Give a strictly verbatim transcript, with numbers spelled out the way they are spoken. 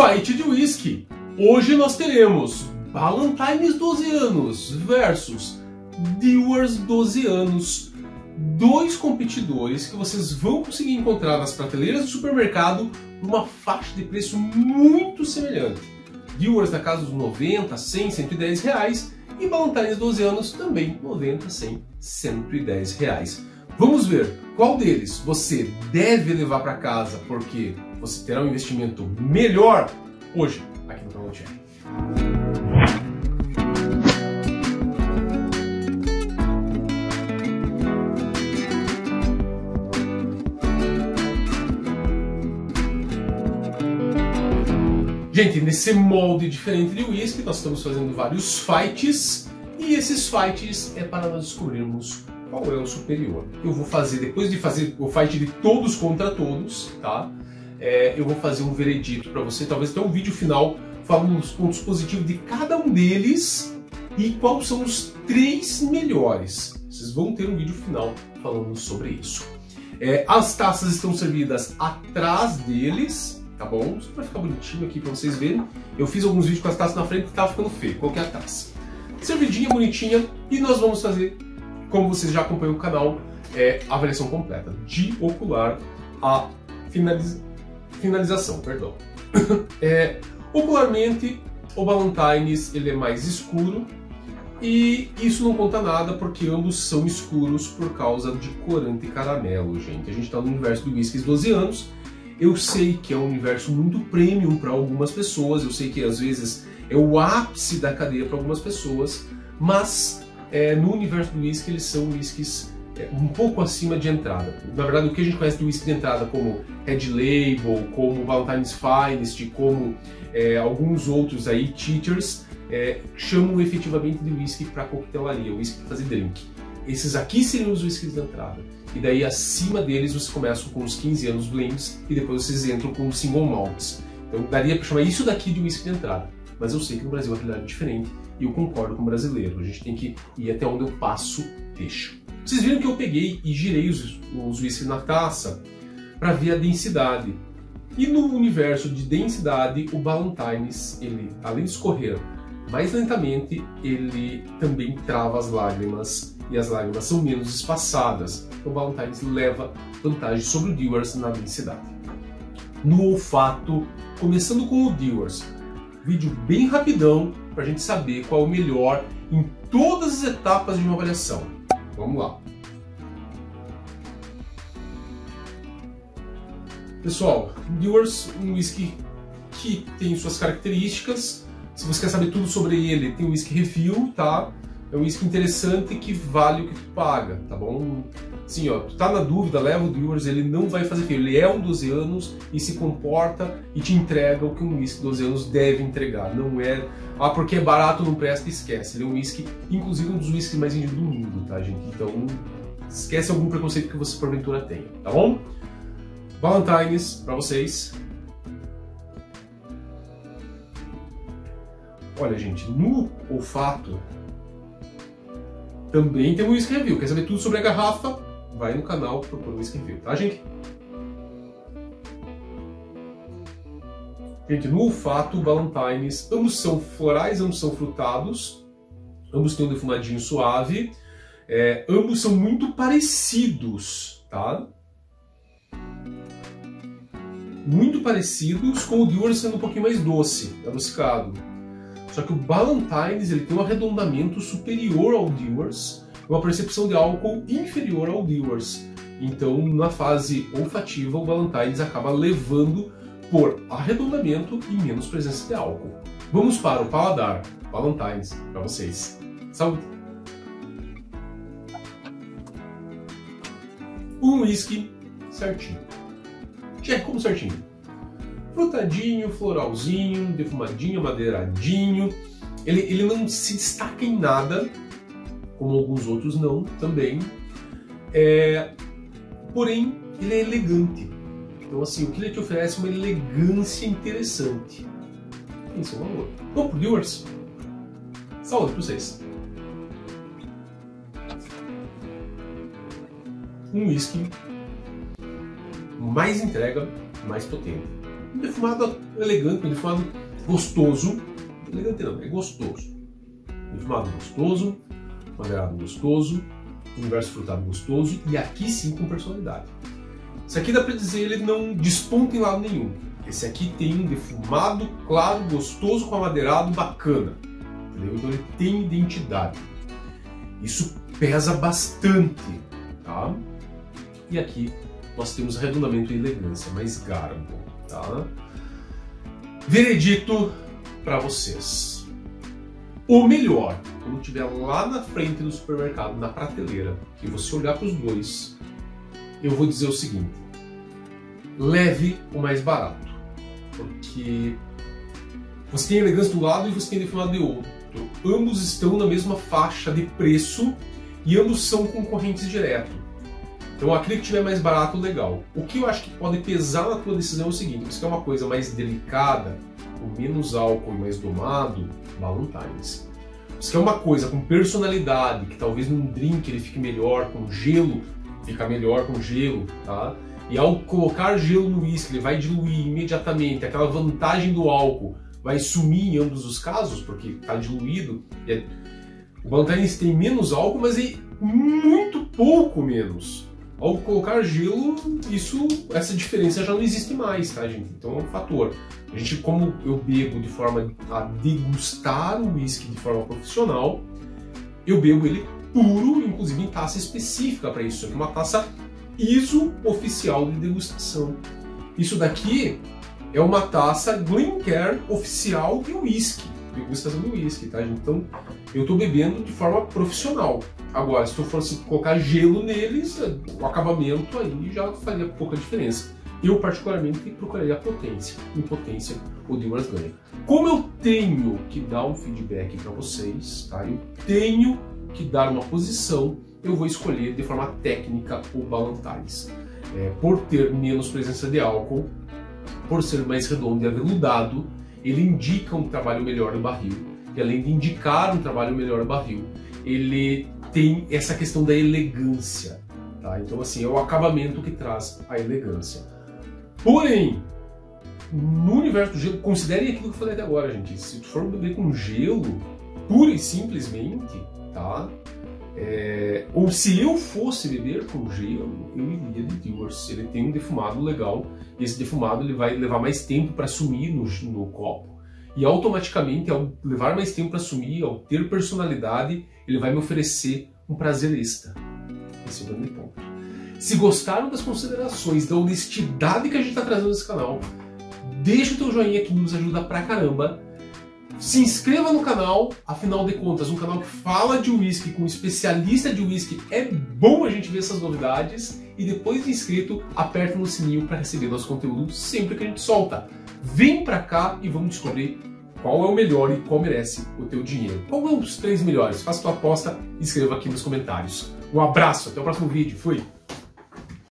Fight de Whisky. Hoje nós teremos Ballantine's doze anos versus Dewar's doze anos. Dois competidores que vocês vão conseguir encontrar nas prateleiras do supermercado numa faixa de preço muito semelhante. Dewar's na casa dos noventa, cem, cento e dez reais e Ballantine's doze anos também noventa, cem, cento e dez reais. Vamos ver qual deles você deve levar para casa porque você terá um investimento melhor hoje aqui no canal Tierri. Gente, nesse molde diferente de whisky, nós estamos fazendo vários fights e esses fights é para nós descobrirmos qual é o superior. Eu vou fazer, depois de fazer o fight de todos contra todos, tá? É, eu vou fazer um veredito para você, talvez até um vídeo final, falando os pontos positivos de cada um deles e quais são os três melhores. Vocês vão ter um vídeo final falando sobre isso. É, as taças estão servidas atrás deles. Tá bom? Só pra ficar bonitinho aqui pra vocês verem. Eu fiz alguns vídeos com as taças na frente e tava ficando feio. Qual que é a taça? Servidinha, bonitinha. E nós vamos fazer, como vocês já acompanham o canal, é, a avaliação completa. De ocular a finaliza... finalização, perdão. É, ocularmente, o Ballantine's ele é mais escuro. E isso não conta nada, porque ambos são escuros por causa de corante e caramelo, gente. A gente tá no universo do whisky doze anos. Eu sei que é um universo muito premium para algumas pessoas, eu sei que às vezes é o ápice da cadeia para algumas pessoas, mas é, no universo do whisky eles são whiskies é, um pouco acima de entrada. Na verdade, o que a gente conhece do whisky de entrada como Red Label, como Valentine's Finest, como é, alguns outros aí, teachers, é, chamam efetivamente de whisky para coquetelaria, whisky para fazer drink. Esses aqui seriam os whiskies de entrada. E daí acima deles vocês começam com os quinze anos blends e depois vocês entram com os single malts. Então daria para chamar isso daqui de whisky de entrada. Mas eu sei que no Brasil a realidade é diferente e eu concordo com o brasileiro. A gente tem que ir até onde eu passo, deixo. Vocês viram que eu peguei e girei os, os whiskies na taça para ver a densidade. E no universo de densidade, o Ballantine's, ele, além de escorrer mais lentamente, ele também trava as lágrimas. E as lágrimas são menos espaçadas. O Ballantine's leva vantagem sobre o Dewar's na densidade. No olfato, começando com o Dewar's, vídeo bem rapidão para a gente saber qual é o melhor em todas as etapas de uma avaliação. Vamos lá. Pessoal, Dewar's, um whisky que tem suas características. Se você quer saber tudo sobre ele, tem o whisky review, tá? É um whisky interessante que vale o que tu paga, tá bom? Assim, ó, tu tá na dúvida, leva o Dewar's, ele não vai fazer feio. Ele é um doze anos e se comporta e te entrega o que um whisky doze anos deve entregar. Não é, ah, porque é barato, não presta, esquece. Ele é um whisky, inclusive um dos whiskies mais vendidos do mundo, tá, gente? Então, esquece algum preconceito que você porventura tenha, tá bom? Ballantine's pra vocês. Olha, gente, no olfato... Também tem um whisky review. Quer saber tudo sobre a garrafa? Vai no canal, procura o whisky review, tá, gente? Gente, no olfato, Ballantine's, ambos são florais, ambos são frutados, ambos têm um defumadinho suave, é, ambos são muito parecidos, tá? Muito parecidos, com o Dewar's sendo um pouquinho mais doce, adocicado. Só que o Ballantine's ele tem um arredondamento superior ao Dewar's, uma percepção de álcool inferior ao Dewar's. Então, na fase olfativa, o Ballantine's acaba levando por arredondamento e menos presença de álcool. Vamos para o paladar. Ballantine's para vocês. Saúde! Um whisky certinho. Check como certinho. Frutadinho, floralzinho, defumadinho, madeiradinho. Ele, ele não se destaca em nada, como alguns outros não, também. É, porém, ele é elegante. Então, assim, o que ele te oferece é uma elegância interessante. Isso é um valor. Vamos pro Dewar's. Saúde pra vocês. Um whisky mais entrega, mais potente. Uma defumada elegante, um defumado gostoso. Elegante não, é gostoso. Um defumado gostoso, um agrado gostoso, um verso frutado gostoso e aqui sim com personalidade. Esse aqui dá pra dizer, ele não desponta em lado nenhum. Esse aqui tem um defumado claro, gostoso, com amadeirado bacana. Entendeu? Então ele tem identidade. Isso pesa bastante, tá? E aqui nós temos arredondamento e elegância, mais garbo, tá? Veredito para vocês. O melhor, quando tiver lá na frente do supermercado, na prateleira, e você olhar para os dois, eu vou dizer o seguinte: leve o mais barato, porque você tem elegância de um lado e você tem defumado de outro. Ambos estão na mesma faixa de preço e ambos são concorrentes direto. Então aquele que tiver mais barato, legal. O que eu acho que pode pesar na tua decisão é o seguinte: se quer uma coisa mais delicada, com menos álcool e mais domado, Ballantine's. Se quer uma coisa com personalidade, que talvez num drink ele fique melhor com gelo, fica melhor com gelo, tá? E ao colocar gelo no whisky, ele vai diluir imediatamente aquela vantagem do álcool. Vai sumir em ambos os casos, porque está diluído. O Ballantine's tem menos álcool, mas é muito pouco menos. Ao colocar gelo, isso, essa diferença já não existe mais, tá, gente? Então é um fator. A gente, como eu bebo de forma a degustar o whisky de forma profissional, eu bebo ele puro, inclusive em taça específica para isso. É uma taça I S O oficial de degustação. Isso daqui é uma taça Glencairn oficial de whisky, de degustação de whisky, tá? Então, eu estou bebendo de forma profissional. Agora, se eu fosse colocar gelo neles, o acabamento aí já faria pouca diferença. Eu, particularmente, procuraria a potência, impotência ou Dewar's ganha. Como eu tenho que dar um feedback para vocês, tá? Eu tenho que dar uma posição, eu vou escolher de forma técnica o Ballantine's. É, por ter menos presença de álcool, por ser mais redondo e aveludado, ele indica um trabalho melhor no barril. E além de indicar um trabalho melhor no barril, ele tem essa questão da elegância, tá? Então assim, é o acabamento que traz a elegância. Porém, no universo do gelo, considerem aquilo que eu falei até agora, gente. Se tu for beber com gelo, pura e simplesmente, tá? É... Ou se eu fosse beber com gelo, eu iria de Dewar's. Ele tem um defumado legal. E esse defumado ele vai levar mais tempo para sumir no, no copo. E automaticamente, ao levar mais tempo para sumir, ao ter personalidade, ele vai me oferecer um prazer extra. Esse é o grande ponto. Se gostaram das considerações, da honestidade que a gente está trazendo nesse canal, deixa o teu joinha que nos ajuda pra caramba. Se inscreva no canal, afinal de contas, um canal que fala de whisky com um especialista de whisky, é bom a gente ver essas novidades. E depois de inscrito, aperta no sininho para receber nosso conteúdo sempre que a gente solta. Vem pra cá e vamos descobrir qual é o melhor e qual merece o teu dinheiro. Qual é os três melhores? Faça tua aposta e escreva aqui nos comentários. Um abraço, até o próximo vídeo. Fui!